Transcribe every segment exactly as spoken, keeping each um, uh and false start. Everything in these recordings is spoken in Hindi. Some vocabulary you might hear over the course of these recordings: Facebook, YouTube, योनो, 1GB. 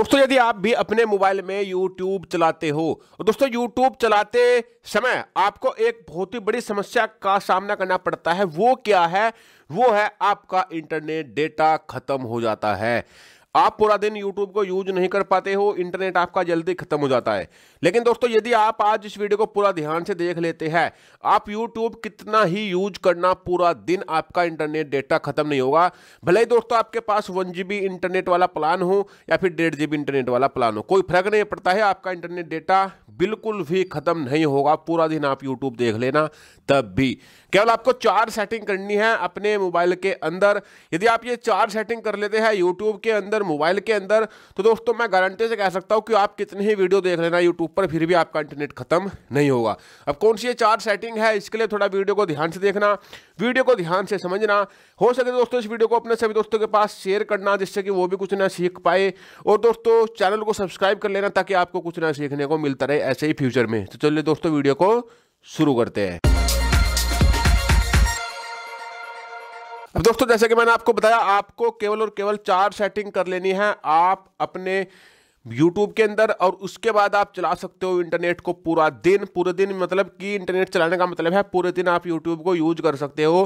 दोस्तों यदि आप भी अपने मोबाइल में YouTube चलाते हो, और दोस्तों YouTube चलाते समय आपको एक बहुत ही बड़ी समस्या का सामना करना पड़ता है। वो क्या है? वो है आपका इंटरनेट डेटा खत्म हो जाता है। आप पूरा दिन YouTube को यूज नहीं कर पाते हो, इंटरनेट आपका जल्दी खत्म हो जाता है। लेकिन दोस्तों यदि आप आज इस वीडियो को पूरा ध्यान से देख लेते हैं, आप YouTube कितना ही यूज करना, पूरा दिन आपका इंटरनेट डेटा खत्म नहीं होगा। भले ही दोस्तों आपके पास वन जी बी इंटरनेट वाला प्लान हो या फिर डेढ़ जी बी इंटरनेट वाला प्लान हो, कोई फर्क नहीं पड़ता है, आपका इंटरनेट डेटा बिल्कुल भी खत्म नहीं होगा। पूरा दिन आप यूट्यूब देख लेना, तब भी केवल आपको चार सेटिंग करनी है अपने मोबाइल के अंदर। यदि आप ये चार सेटिंग कर लेते हैं यूट्यूब के अंदर, मोबाइल के अंदर, तो दोस्तों मैं गारंटी से कह सकता हूं कि आप कितनी ही वीडियो देख लेना यूट्यूब पर, फिर भी आपका इंटरनेट खत्म नहीं होगा। अब कौन सी ये चार सेटिंग है, इसके लिए थोड़ा वीडियो को ध्यान से देखना, वीडियो को ध्यान से समझना। हो सके दोस्तों इस वीडियो को अपने सभी दोस्तों के पास शेयर करना, जिससे कि वो भी कुछ ना सीख पाए, और दोस्तों चैनल को सब्सक्राइब कर लेना ताकि आपको कुछ ना सीखने को मिलता रहे ऐसे ही फ्यूचर में। तो चलिए दोस्तों वीडियो को शुरू करते हैं। अब दोस्तों जैसे कि मैंने आपको बताया, आपको केवल और केवल चार सेटिंग कर लेनी है आप अपने YouTube के अंदर, और उसके बाद आप चला सकते हो इंटरनेट को पूरा दिन। पूरे दिन मतलब कि इंटरनेट चलाने का मतलब है पूरे दिन आप YouTube को यूज कर सकते हो,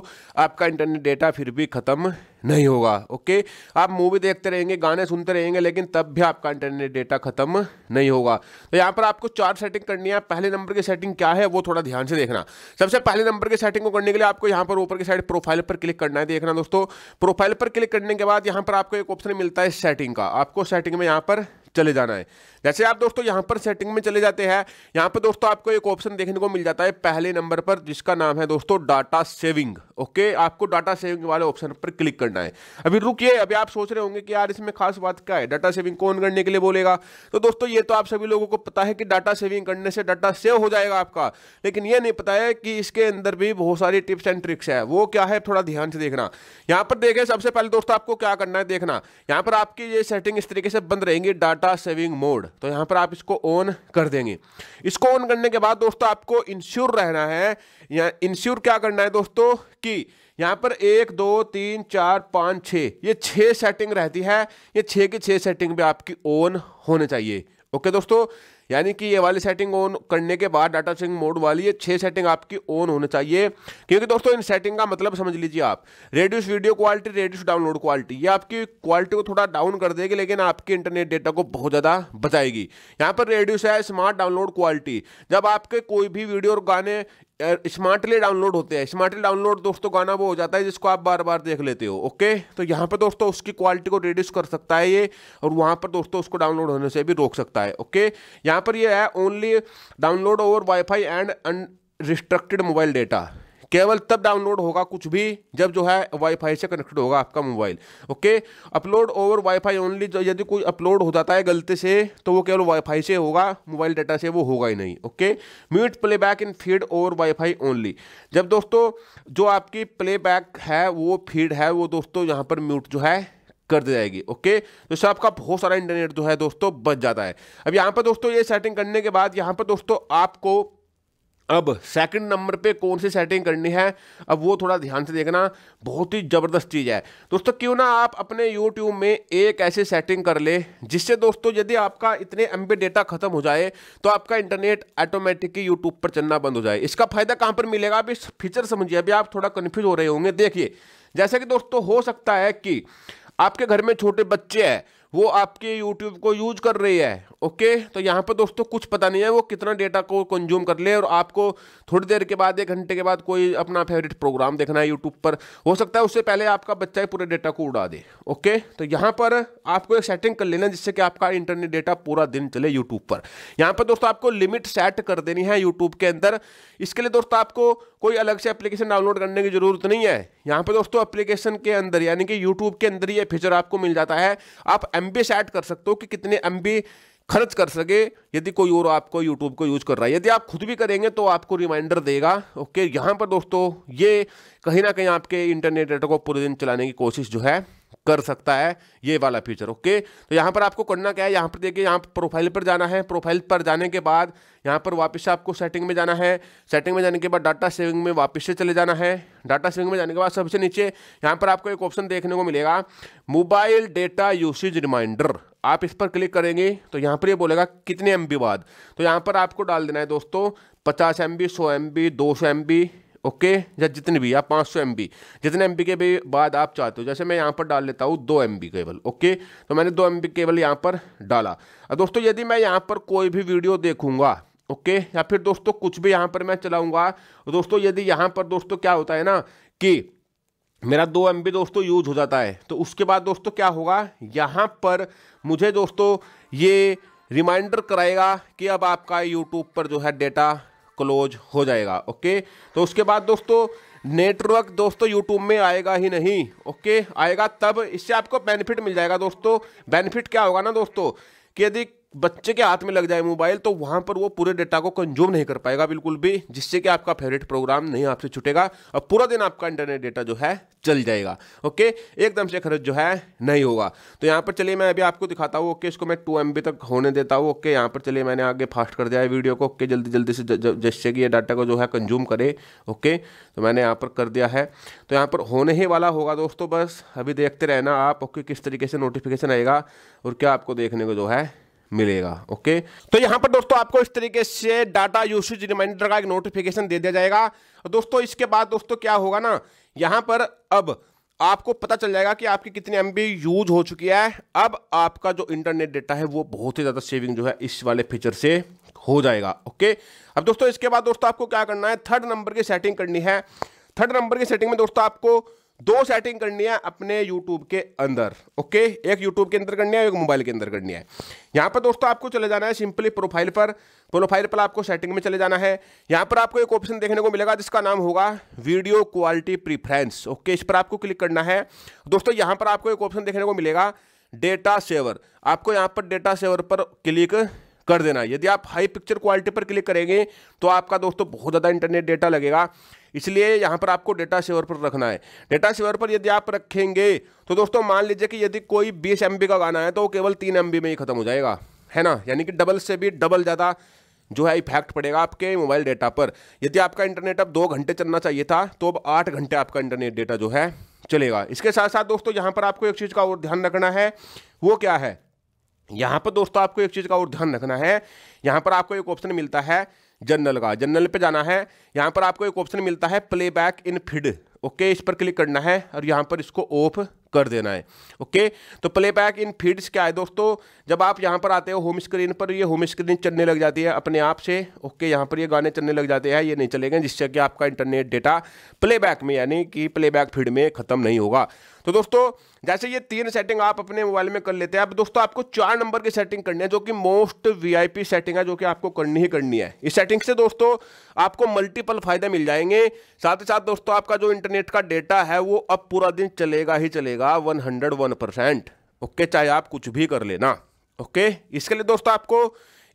आपका इंटरनेट डेटा फिर भी खत्म नहीं होगा। ओके, आप मूवी देखते रहेंगे, गाने सुनते रहेंगे, लेकिन तब भी आपका इंटरनेट डेटा खत्म नहीं होगा। तो यहाँ पर आपको चार सेटिंग करनी है। पहले नंबर की सेटिंग क्या है वो थोड़ा ध्यान से देखना। सबसे पहले नंबर की सेटिंग को करने के लिए आपको यहाँ पर ऊपर की साइड प्रोफाइल पर क्लिक करना है। देखना दोस्तों, प्रोफाइल पर क्लिक करने के बाद यहाँ पर आपको एक ऑप्शन मिलता है सेटिंग का। आपको सेटिंग में यहाँ पर चले जाना है। जैसे आप दोस्तों यहाँ पर सेटिंग में चले जाते हैं, यहाँ पर दोस्तों आपको एक ऑप्शन देखने को मिल जाता है पहले नंबर पर, जिसका नाम है दोस्तों डाटा सेविंग। ओके, आपको डाटा सेविंग वाले ऑप्शन पर क्लिक करना है। अभी रुकिए, अभी आप सोच रहे होंगे कि यार इसमें खास बात क्या है, डाटा सेविंग कौन करने के लिए बोलेगा। तो दोस्तों ये तो आप सभी लोगों को पता है कि डाटा सेविंग करने से डाटा सेव हो जाएगा आपका, लेकिन ये नहीं पता है कि इसके अंदर भी बहुत सारी टिप्स एंड ट्रिक्स है। वो क्या है, थोड़ा ध्यान से देखना। यहाँ पर देखें, सबसे पहले दोस्तों आपको क्या करना है, देखना यहाँ पर आपकी ये सेटिंग इस तरीके से बंद रहेंगी, डाटा सेविंग मोड। तो यहां पर आप इसको ऑन कर देंगे। इसको ऑन करने के बाद दोस्तों आपको इंश्योर रहना है, या इंश्योर क्या करना है दोस्तों कि यहाँ पर एक दो तीन चार पाँच छः, ये छः सेटिंग रहती है, ये छः की छः सेटिंग भी आपकी ऑन होने चाहिए। ओके दोस्तों, यानी कि ये वाली सेटिंग ऑन करने के बाद डाटा सेविंग मोड वाली ये छः सेटिंग आपकी ऑन होनी चाहिए, क्योंकि दोस्तों इन सेटिंग का मतलब समझ लीजिए आप, reduce video quality, reduce download quality, ये आपकी क्वालिटी को थोड़ा डाउन कर देगी, लेकिन आपके इंटरनेट डेटा को बहुत ज़्यादा बचाएगी। यहाँ पर रेड्यूस है स्मार्ट डाउनलोड क्वालिटी, जब आपके कोई भी वीडियो और गाने स्मार्टली डाउनलोड होते हैं। स्मार्टली डाउनलोड दोस्तों गाना वो हो जाता है जिसको आप बार बार देख लेते हो। ओके, तो यहाँ पर दोस्तों उसकी क्वालिटी को रिड्यूस कर सकता है ये, और वहाँ पर दोस्तों उसको डाउनलोड होने से भी रोक सकता है। ओके, यहाँ पर ये है only download over wifi and unrestricted mobile data, केवल तब डाउनलोड होगा कुछ भी जब जो है वाईफाई से कनेक्टेड होगा आपका mobile. Okay, upload over wifi only, यदि कोई अपलोड हो जाता है गलती से तो वो केवल वाईफाई से होगा, मोबाइल डाटा से वो होगा ही नहीं। Okay, mute playback in feed over wifi only, जब दोस्तों जो आपकी प्लेबैक है वो फीड है वो दोस्तों यहाँ पर म्यूट जो है कर दी जाएगी। ओके, तो इससे आपका बहुत सारा इंटरनेट जो है दोस्तों बच जाता है। अब यहाँ पर दोस्तों ये सेटिंग करने के बाद यहाँ पर दोस्तों आपको अब सेकंड नंबर पे कौन सी सेटिंग करनी है, अब वो थोड़ा ध्यान से देखना, बहुत ही ज़बरदस्त चीज़ है दोस्तों। क्यों ना आप अपने YouTube में एक ऐसी सेटिंग कर ले जिससे दोस्तों यदि आपका इतने एम बी डेटा खत्म हो जाए तो आपका इंटरनेट ऑटोमेटिकली YouTube पर चलना बंद हो जाए। इसका फ़ायदा कहाँ पर मिलेगा, अभी फीचर समझिए। अभी आप थोड़ा कन्फ्यूज हो रहे होंगे। देखिए, जैसे कि दोस्तों हो सकता है कि आपके घर में छोटे बच्चे हैं, वो आपके YouTube को यूज कर रही है। ओके, तो यहाँ पर दोस्तों कुछ पता नहीं है वो कितना डेटा को कंज्यूम कर ले, और आपको थोड़ी देर के बाद, एक घंटे के बाद कोई अपना फेवरेट प्रोग्राम देखना है YouTube पर, हो सकता है उससे पहले आपका बच्चा ही पूरे डेटा को उड़ा दे। ओके, तो यहाँ पर आपको एक सेटिंग कर लेना जिससे कि आपका इंटरनेट डेटा पूरा दिन चले यूट्यूब पर। यहाँ पर दोस्तों आपको लिमिट सेट कर देनी है यूट्यूब के अंदर। इसके लिए दोस्तों आपको कोई अलग से एप्लीकेशन डाउनलोड करने की जरूरत नहीं है। यहाँ पर दोस्तों एप्लीकेशन के अंदर यानी कि यूट्यूब के अंदर ये फीचर आपको मिल जाता है। आप एमबी सेट कर सकते हो कि कितने एमबी खर्च कर सके यदि कोई और आपको YouTube को यूज़ कर रहा है। यदि आप खुद भी करेंगे तो आपको रिमाइंडर देगा। ओके, यहाँ पर दोस्तों ये कहीं ना कहीं आपके इंटरनेट डेटा को पूरे दिन चलाने की कोशिश जो है कर सकता है ये वाला फीचर। ओके, तो यहाँ पर आपको करना क्या है, यहाँ पर देखिए यहाँ पर प्रोफाइल पर जाना है। प्रोफाइल पर जाने के बाद यहाँ पर वापस आपको सेटिंग में जाना है। सेटिंग में जाने के बाद डाटा सेविंग में वापस से चले जाना है। डाटा सेविंग में जाने के बाद सबसे नीचे यहाँ पर आपको एक ऑप्शन देखने को मिलेगा, मोबाइल डेटा यूसेज रिमाइंडर। आप इस पर क्लिक करेंगे तो यहाँ पर ये बोलेगा कितने एम बी बाद, तो यहाँ पर आपको डाल देना है दोस्तों पचास एम बी, सौ एम बी, दो सौ एम बी, ओके, या जितने भी आप पाँच सौ एम बी, जितने एम बी के भी बाद आप चाहते हो। जैसे मैं यहाँ पर डाल लेता हूँ दो एम बी केवल। ओके, तो मैंने दो एम बी केवल यहाँ पर डाला। और दोस्तों यदि मैं यहाँ पर कोई भी वीडियो देखूँगा, ओके, या फिर दोस्तों कुछ भी यहाँ पर मैं चलाऊँगा दोस्तों, यदि यहाँ पर दोस्तों क्या होता है ना कि मेरा दो एम बी दोस्तों यूज हो जाता है, तो उसके बाद दोस्तों क्या होगा, यहाँ पर मुझे दोस्तों ये रिमाइंडर कराएगा कि अब आपका यूट्यूब पर जो है डेटा क्लोज हो जाएगा। ओके, तो उसके बाद दोस्तों नेटवर्क दोस्तों यूट्यूब में आएगा ही नहीं। ओके, आएगा तब, इससे आपको बेनिफिट मिल जाएगा दोस्तों। बेनिफिट क्या होगा ना दोस्तों कि यदि बच्चे के हाथ में लग जाए मोबाइल तो वहाँ पर वो पूरे डेटा को कंज्यूम नहीं कर पाएगा बिल्कुल भी, जिससे कि आपका फेवरेट प्रोग्राम नहीं आपसे छूटेगा और पूरा दिन आपका इंटरनेट डेटा जो है चल जाएगा। ओके, एकदम से खर्च जो है नहीं होगा। तो यहाँ पर चलिए मैं अभी आपको दिखाता हूँ। ओके, इसको मैं टू एम बी तक होने देता हूँ। ओके, यहाँ पर चलिए मैंने आगे फास्ट कर दिया है वीडियो को। ओके, जल्दी जल्दी से जिससे कि ये डाटा को जो है कंज्यूम करे। ओके, तो मैंने यहाँ पर कर दिया है, तो यहाँ पर होने ही वाला होगा दोस्तों, बस अभी देखते रहना आप। ओके, किस तरीके से नोटिफिकेशन आएगा और क्या आपको देखने को जो है मिलेगा। ओके, तो यहाँ पर दोस्तों आपको इस तरीके से डाटा यूसेज रिमाइंडर का एक नोटिफिकेशन दे दिया जाएगा। और दोस्तों इसके बाद दोस्तों क्या होगा ना, यहाँ पर अब आपको पता चल जाएगा कि आपकी कितनी एम बी यूज हो चुकी है। अब आपका जो इंटरनेट डेटा है वो बहुत ही ज़्यादा सेविंग जो है इस वाले फीचर से हो जाएगा। ओके, अब दोस्तों इसके बाद दोस्तों आपको क्या करना है, थर्ड नंबर की सेटिंग करनी है। थर्ड नंबर की सेटिंग में दोस्तों आपको दो सेटिंग करनी है अपने YouTube के अंदर। ओके, एक YouTube के अंदर करनी है, एक मोबाइल के अंदर करनी है। यहाँ पर दोस्तों आपको चले जाना है सिंपली प्रोफाइल पर। प्रोफाइल पर आपको सेटिंग में चले जाना है। यहाँ पर आपको एक ऑप्शन देखने को मिलेगा जिसका नाम होगा वीडियो क्वालिटी प्रीफ्रेंस। ओके, इस पर आपको क्लिक करना है। दोस्तों यहाँ पर आपको एक ऑप्शन देखने को मिलेगा डेटा सेवर। आपको यहाँ पर डेटा सेवर पर क्लिक कर देना। यदि आप हाई पिक्चर क्वालिटी पर क्लिक करेंगे तो आपका दोस्तों बहुत ज़्यादा इंटरनेट डेटा लगेगा, इसलिए यहाँ पर आपको डेटा सेवर पर रखना है। डेटा सेवर पर यदि आप रखेंगे तो दोस्तों मान लीजिए कि यदि कोई बीस एम बी का गाना है तो वो केवल तीन एम बी में ही ख़त्म हो जाएगा, है ना, यानी कि डबल से भी डबल ज़्यादा जो है इफेक्ट पड़ेगा आपके मोबाइल डेटा पर। यदि आपका इंटरनेट अब दो घंटे चलना चाहिए था तो अब आठ घंटे आपका इंटरनेट डेटा जो है चलेगा। इसके साथ साथ दोस्तों यहाँ पर आपको एक चीज़ का और ध्यान रखना है। वो क्या है, यहाँ पर दोस्तों आपको एक चीज़ का और ध्यान रखना है। यहाँ पर आपको एक ऑप्शन मिलता है जनरल का, जनरल पे जाना है। यहाँ पर आपको एक ऑप्शन मिलता है प्लेबैक इन फीड। ओके, इस पर क्लिक करना है और यहाँ पर इसको ऑफ कर देना है। ओके, तो प्लेबैक इन फीड्स क्या है दोस्तों, जब आप यहाँ पर आते हो होम स्क्रीन पर, ये होम स्क्रीन चलने लग जाती है अपने आप से। ओके, यहाँ पर ये गाने चलने लग जाते हैं, ये नहीं चलेंगे, जिससे कि आपका इंटरनेट डेटा प्लेबैक में यानी कि प्लेबैक फीड में ख़त्म नहीं होगा। तो दोस्तों जैसे ये तीन सेटिंग आप अपने मोबाइल में कर लेते हैं, अब दोस्तों आपको चार नंबर की सेटिंग करनी है जो कि मोस्ट वीआईपी सेटिंग है, जो कि आपको करनी ही करनी है। इस सेटिंग से दोस्तों आपको मल्टीपल फायदे मिल जाएंगे। साथ ही साथ दोस्तों आपका जो इंटरनेट का डेटा है वो अब पूरा दिन चलेगा ही चलेगा one hundred one percent. Okay, चाहे आप कुछ भी कर लेना। ओके, इसके लिए दोस्तों आपको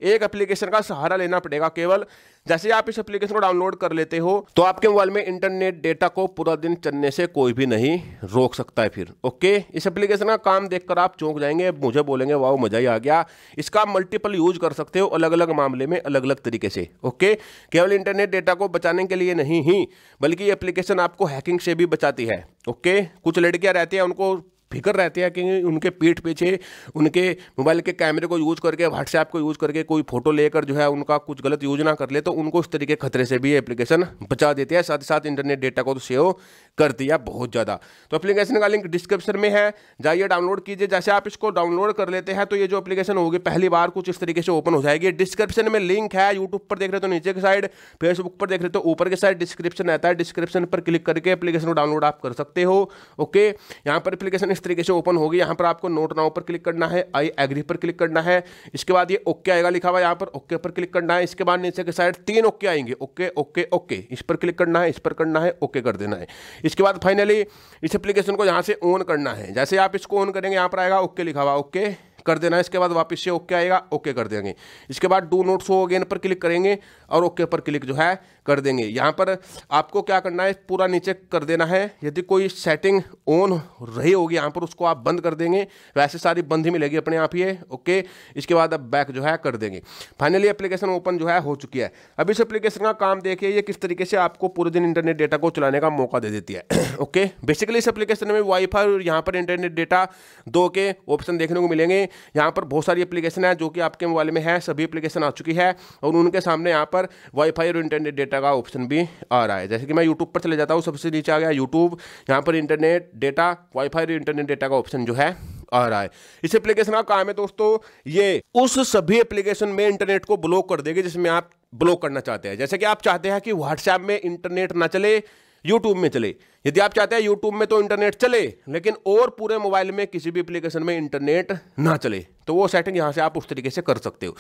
एक एप्लीकेशन का सहारा लेना पड़ेगा केवल। जैसे आप इस एप्लीकेशन को डाउनलोड कर लेते हो तो आपके मोबाइल में इंटरनेट डेटा को पूरा दिन चलने से कोई भी नहीं रोक सकता है फिर। ओके, इस एप्लीकेशन का काम देखकर आप चौंक जाएंगे, मुझे बोलेंगे वाह मज़ा ही आ गया। इसका मल्टीपल यूज कर सकते हो अलग अलग मामले में, अलग अलग तरीके से। ओके, केवल इंटरनेट डेटा को बचाने के लिए नहीं ही, बल्कि ये एप्लीकेशन आपको हैकिंग से भी बचाती है। ओके, कुछ लड़कियाँ रहती हैं, उनको फिक्र रहते हैं कि उनके पीठ पीछे उनके मोबाइल के कैमरे को यूज़ करके, व्हाट्सएप को यूज़ करके कोई फोटो लेकर जो है उनका कुछ गलत यूज ना कर ले, तो उनको इस तरीके खतरे से भी एप्लीकेशन बचा देती है। साथ ही साथ इंटरनेट डेटा को तो सेव कर दिया बहुत ज़्यादा। तो एप्लीकेशन का लिंक डिस्क्रिप्शन में है, जाइए डाउनलोड कीजिए। जैसे आप इसको डाउनलोड कर लेते हैं तो ये जो एप्लीकेशन होगी पहली बार कुछ इस तरीके से ओपन हो जाएगी। डिस्क्रिप्शन में लिंक है, यूट्यूब पर देख रहे हो तो नीचे की साइड, फेसबुक पर देख रहे हो तो ऊपर की साइड डिस्क्रिप्शन आता है। डिस्क्रिप्शन पर क्लिक करके एप्लीकेशन को डाउनलोड आप कर सकते हो। ओके, यहाँ पर एप्लीकेशन इस तरीके से ओपन होगी। यहाँ पर आपको नोट नाउ पर क्लिक करना है, आई एग्री पर क्लिक करना है, इसके बाद ये ओके आएगा लिखा हुआ, यहाँ पर ओके पर क्लिक करना है। इसके बाद नीचे के साइड तीन ओके आएंगे, ओके ओके ओके, इस पर क्लिक करना है, इस पर करना है, ओके कर देना है। इसके बाद फाइनली इस एप्लीकेशन को यहाँ से ऑन करना है। जैसे आप इसको ऑन करेंगे यहाँ पर आएगा ओके लिखा हुआ, ओके कर देना। इसके बाद वापस से ओके आएगा, ओके कर देंगे। इसके बाद डू नॉट शो अगेन पर क्लिक करेंगे और ओके पर क्लिक जो है कर देंगे। यहाँ पर आपको क्या करना है, पूरा नीचे कर देना है। यदि कोई सेटिंग ऑन रही होगी यहाँ पर, उसको आप बंद कर देंगे, वैसे सारी बंद ही मिलेगी अपने आप ही है। ओके, इसके बाद अब बैक जो है कर देंगे। फाइनली एप्लीकेशन ओपन जो है हो चुकी है। अब इस एप्लीकेशन का काम देखिए, ये किस तरीके से आपको पूरे दिन इंटरनेट डेटा को चलाने का मौका दे देती है। ओके, बेसिकली इस एप्लीकेशन में वाईफाई और यहाँ पर इंटरनेट डेटा दो के ऑप्शन देखने को मिलेंगे। यहाँ पर बहुत सारी एप्लीकेशन है जो कि आपके मोबाइल में है, सभी एप्लीकेशन आ चुकी है और उनके सामने यहाँ पर वाईफाई और इंटरनेट डेटा का ऑप्शन भी आ रहा है। जैसे कि मैं यूट्यूब पर चले जाता हूँ, सबसे नीचे आ गया यूट्यूब, यहाँ पर इंटरनेट डेटा, वाईफाई और इंटरनेट डेटा का ऑप्शन जो है आ रहा है। इस एप्लीकेशन का काम है दोस्तों, ये उस सभी एप्लीकेशन में इंटरनेट को ब्लॉक कर देगी जिसमें आप ब्लॉक करना चाहते हैं। जैसे कि आप चाहते हैं कि व्हाट्सएप में इंटरनेट ना चले, यूट्यूब में चले। यदि आप चाहते हैं यूट्यूब में तो इंटरनेट चले लेकिन और पूरे मोबाइल में किसी भी एप्लीकेशन में इंटरनेट ना चले, तो वो सेटिंग यहाँ से आप उस तरीके से कर सकते हो।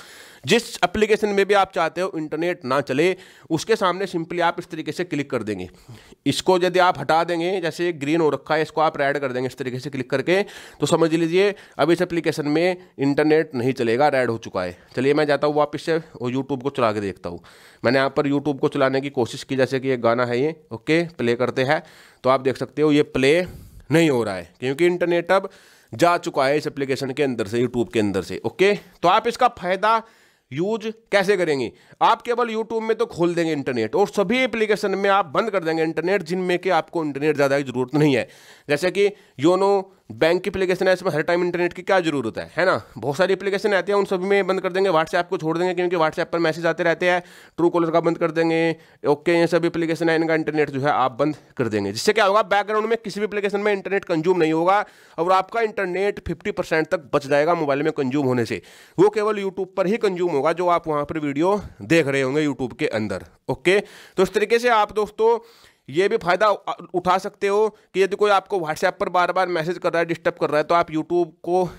जिस एप्लीकेशन में भी आप चाहते हो इंटरनेट ना चले, उसके सामने सिंपली आप इस तरीके से क्लिक कर देंगे। इसको यदि आप हटा देंगे, जैसे ग्रीन हो रखा है इसको आप रेड कर देंगे इस तरीके से क्लिक करके, तो समझ लीजिए अब इस एप्लीकेशन में इंटरनेट नहीं चलेगा, रेड हो चुका है। चलिए मैं जाता हूँ वापस से और यूट्यूब को चला के देखता हूँ। मैंने यहाँ पर यूट्यूब को चलाने की कोशिश की, जैसे कि एक गाना है ये, ओके प्ले करते हैं, तो आप देख सकते हो ये प्ले नहीं हो रहा है क्योंकि इंटरनेट अब जा चुका है इस एप्लीकेशन के अंदर से, यूट्यूब के अंदर से। ओके, तो आप इसका फायदा यूज कैसे करेंगे, आप केवल यूट्यूब में तो खोल देंगे इंटरनेट और सभी एप्लीकेशन में आप बंद कर देंगे इंटरनेट जिनमें कि आपको इंटरनेट ज़्यादा की ज़रूरत नहीं है। जैसे कि योनो बैंक की एप्लीकेशन है, इसमें हर टाइम इंटरनेट की क्या जरूरत है है ना। बहुत सारी एप्लीकेशन आती है, उन सभी में बंद कर देंगे। व्हाट्सएप को छोड़ देंगे क्योंकि व्हाट्सएप पर मैसेज आते रहते हैं। ट्रू कॉलर का बंद कर देंगे। ओके, ये सभी एप्लीकेशन है, इनका इंटरनेट जो है आप बंद कर देंगे, जिससे क्या होगा, बैकग्राउंड में किसी भी एप्लीकेशन में इंटरनेट कंज्यूम नहीं होगा और आपका इंटरनेट फिफ्टी परसेंट तक बच जाएगा मोबाइल में कंज्यूम होने से। वो केवल यूट्यूब पर ही कंज्यूम होगा जो आप वहाँ पर वीडियो देख रहे होंगे यूट्यूब के अंदर। ओके, तो इस तरीके से आप दोस्तों ये भी फायदा उठा सकते हो कि यदि कोई आपको व्हाट्सएप पर बार बार मैसेज कर रहा है, डिस्टर्ब कर रहा है, तो आप यूट्यूब को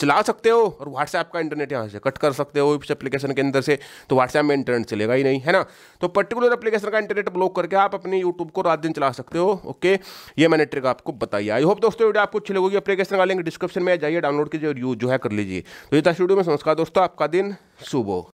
चला सकते हो और व्हाट्सएप का इंटरनेट यहाँ से कट कर सकते हो इस एप्लीकेशन के अंदर से, तो व्हाट्सएप में इंटरनेट चलेगा ही नहीं, है ना। तो पर्टिकुलर एप्लीकेशन का इंटरनेट ब्लॉक करके आप अपने यूट्यूब को रात दिन चला सकते हो। ओके, ये मैंने ट्रिक आपको बताई। आई होप दोस्तों वीडियो आपको अच्छी लगेगी। एप्लीकेशन का लिंक डिस्क्रिप्शन में जाइए, डाउनलोड कीजिए और यूज जो है कर लीजिए। तो ये था वीडियो में, नमस्कार दोस्तों, आपका दिन शुभ हो।